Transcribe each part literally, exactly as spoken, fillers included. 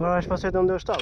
Agora acho que você de onde eu estava.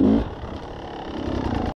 Mm-hmm.